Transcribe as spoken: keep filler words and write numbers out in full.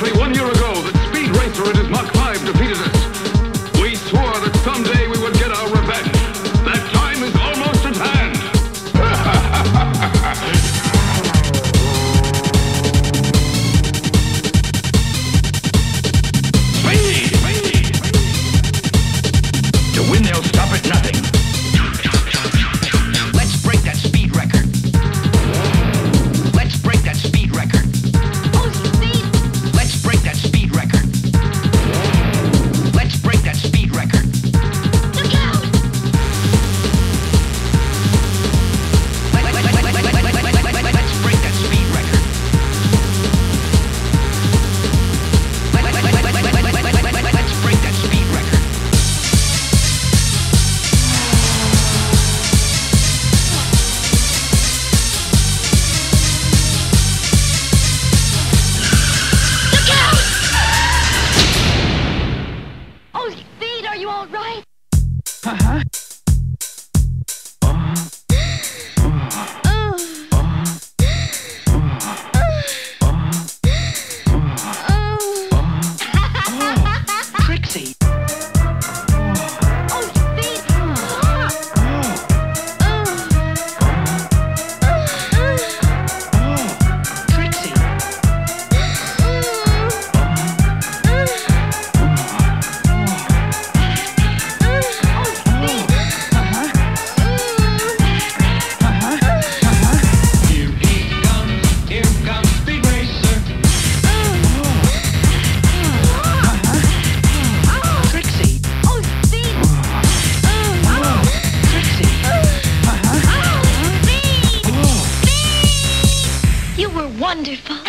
exactly one year ago that Speed Racer and his Mach five defeated us. We swore that someday we would get our revenge. That time is almost at hand. Speed! Speed! To win, they'll stop at nothing. Let's break that speed record. Let's break that speed record. Speed, are you all right? Uh-huh. Trixie. Oh, Speed. Trixie. Wonderful.